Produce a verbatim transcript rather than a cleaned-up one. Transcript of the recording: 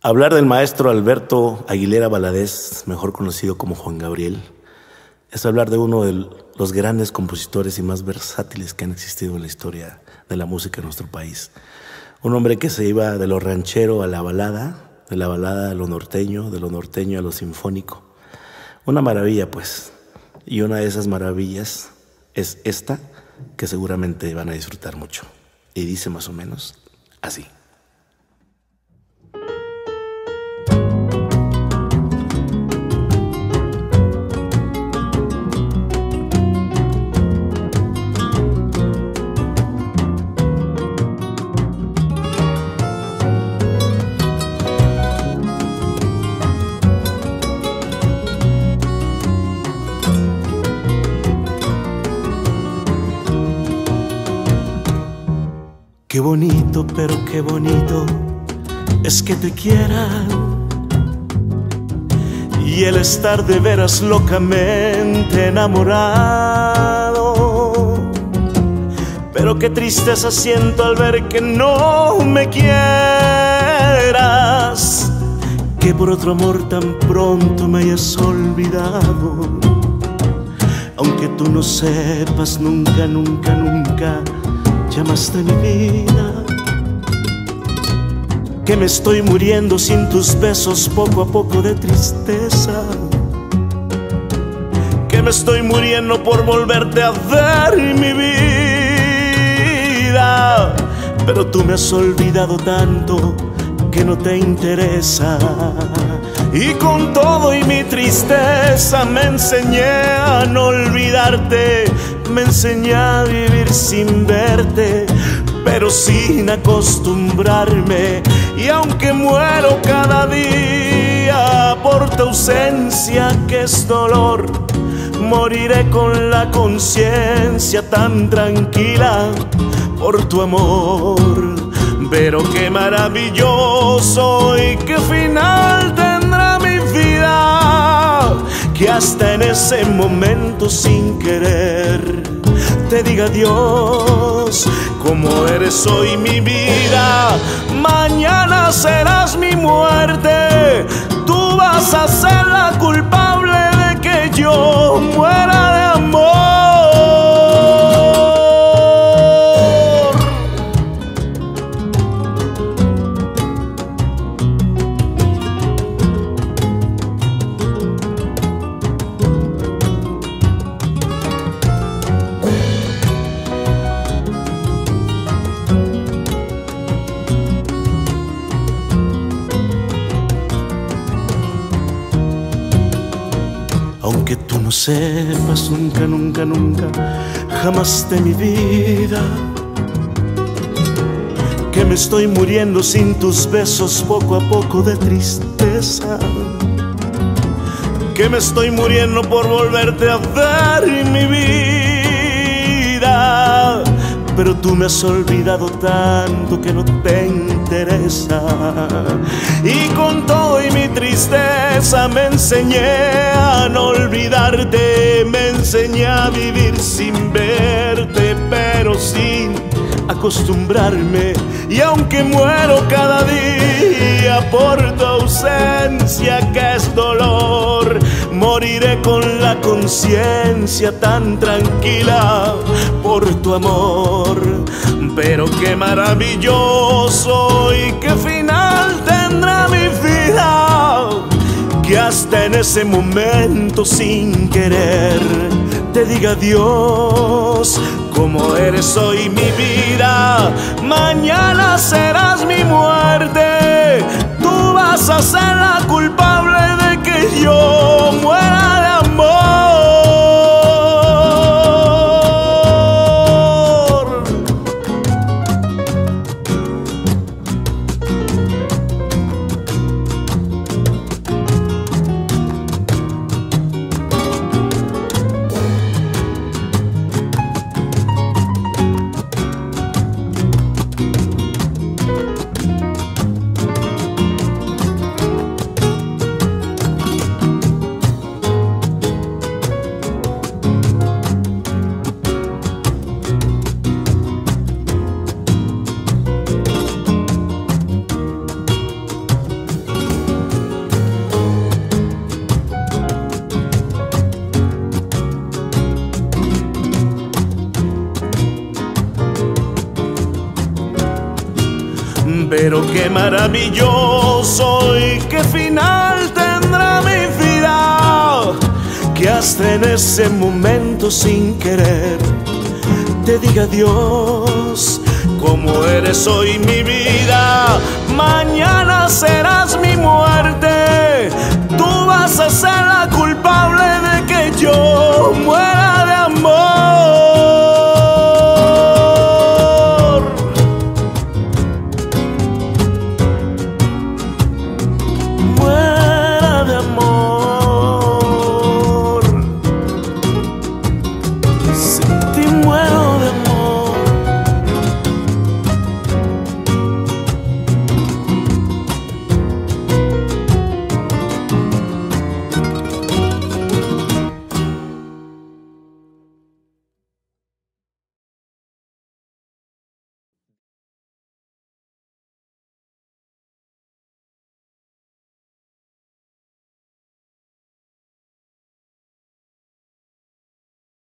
Hablar del maestro Alberto Aguilera Valadez, mejor conocido como Juan Gabriel, es hablar de uno de los grandes compositores y más versátiles que han existido en la historia de la música en nuestro país. Un hombre que se iba de lo ranchero a la balada, de la balada a lo norteño, de lo norteño a lo sinfónico. Una maravilla, pues. Y una de esas maravillas es esta, que seguramente van a disfrutar mucho. Y dice más o menos así. Qué bonito, pero qué bonito es que te quieran, y el estar de veras locamente enamorado. Pero qué tristeza siento al ver que no me quieras, que por otro amor tan pronto me hayas olvidado. Aunque tú no sepas nunca, nunca, nunca llamaste a mi vida, que me estoy muriendo sin tus besos poco a poco de tristeza, que me estoy muriendo por volverte a ver, mi vida. Pero tú me has olvidado tanto que no te interesa, y con todo y mi tristeza me enseñé a no olvidarte. Me enseñé a vivir sin verte, pero sin acostumbrarme. Y aunque muero cada día por tu ausencia, que es dolor, moriré con la conciencia tan tranquila por tu amor. Pero qué maravilloso y qué final tendrá mi vida, que hasta en ese momento sin querer te diga adiós. Como eres hoy mi vida, mañana serás mi muerte. Tú vas a ser la culpable de que yo muera de amor. Aunque tú no sepas nunca, nunca, nunca jamás de mi vida, que me estoy muriendo sin tus besos poco a poco de tristeza, que me estoy muriendo por volverte a ver, mi vida. Pero tú me has olvidado tanto que no te interesa, y con todo y mi tristeza me enseñé a no olvidarte. Me enseñé a vivir sin verte, pero sin acostumbrarme. Y aunque muero cada día por tu ausencia, que es dolor, moriré con la conciencia tan tranquila por tu amor. Pero qué maravilloso y qué final tendrá mi vida, que hasta en ese momento sin querer te diga adiós. Como eres hoy mi vida, mañana serás mi muerte. Tú vas a ser la culpable de que yo muera de amor. qué maravilloso y qué final tendrá mi vida, que hasta en ese momento sin querer te diga adiós. Como eres hoy mi vida,